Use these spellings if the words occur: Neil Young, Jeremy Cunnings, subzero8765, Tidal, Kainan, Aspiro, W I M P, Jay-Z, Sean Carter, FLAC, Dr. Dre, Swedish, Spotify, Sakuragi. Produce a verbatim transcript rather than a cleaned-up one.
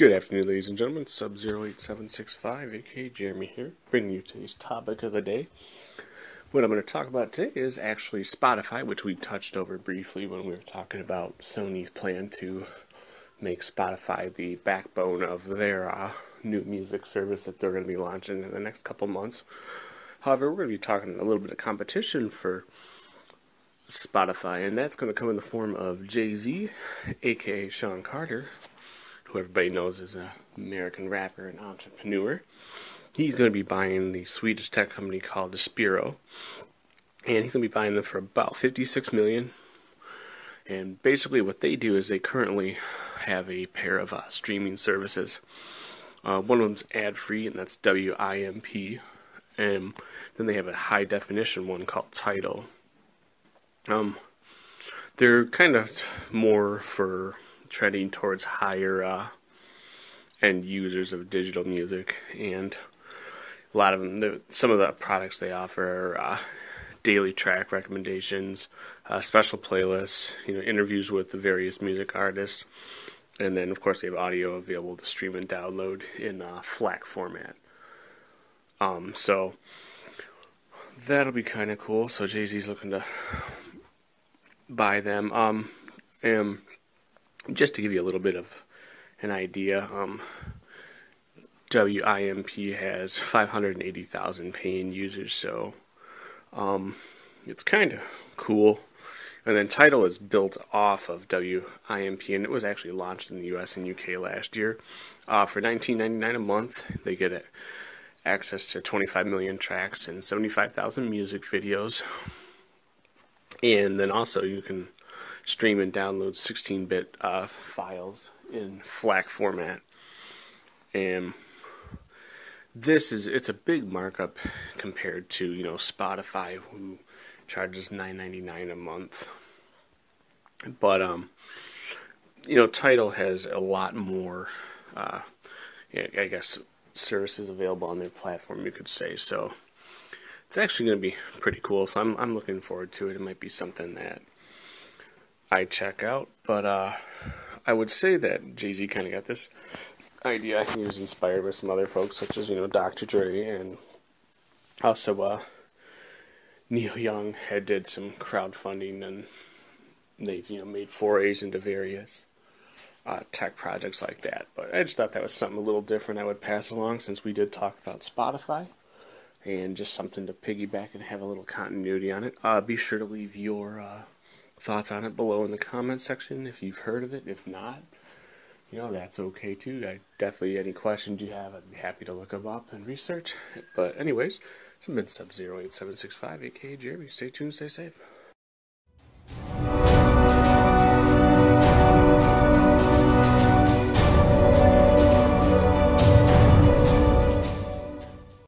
Good afternoon, ladies and gentlemen. Sub zero eight seven six five, aka Jeremy here, bringing you today's topic of the day. What I'm going to talk about today is actually Spotify, which we touched over briefly when we were talking about Sony's plan to make Spotify the backbone of their uh, new music service that they're going to be launching in the next couple months. However, we're going to be talking a little bit of competition for Spotify, and that's going to come in the form of Jay-Z, aka Sean Carter, who everybody knows is an American rapper and entrepreneur. He's going to be buying the Swedish tech company called Aspiro, and he's going to be buying them for about fifty-six million dollars. And basically what they do is they currently have a pair of uh, streaming services. Uh, one of them's ad-free, and that's W I M P. And then they have a high-definition one called Tidal. Um, they're kind of more for trending towards higher uh, end users of digital music, and a lot of them, some of the products they offer are uh, daily track recommendations, uh, special playlists, you know, interviews with the various music artists, and then of course they have audio available to stream and download in uh, FLAC format. Um, so that'll be kind of cool. So Jay-Z's looking to buy them. Um, and just to give you a little bit of an idea, um, W I M P has five hundred eighty thousand paying users, so um, it's kind of cool. And then Tidal is built off of W I M P, and it was actually launched in the U S and U K last year. Uh, for nineteen ninety-nine dollars a month, they get access to twenty-five million tracks and seventy-five thousand music videos. And then also you can stream and download sixteen-bit uh, files in FLAC format, and this is it's a big markup compared to, you know, Spotify, who charges nine ninety-nine a month. But um, you know, Tidal has a lot more, uh, I guess, services available on their platform, you could say. So it's actually going to be pretty cool. So I'm I'm looking forward to it. It might be something that I check out, but uh, I would say that Jay-Z kind of got this idea. I think he was inspired by some other folks, such as, you know, Doctor Dre, and also uh, Neil Young had did some crowdfunding, and they've, you know, made forays into various uh, tech projects like that. But I just thought that was something a little different I would pass along, since we did talk about Spotify, and just something to piggyback and have a little continuity on it. Uh, be sure to leave your Uh, thoughts on it below in the comment section if you've heard of it. If not, you know, that's okay too. I definitely, any questions you have, I'd be happy to look them up and research. But anyways, it's been Sub zero eight seven six five, aka Jeremy. Stay tuned, stay safe.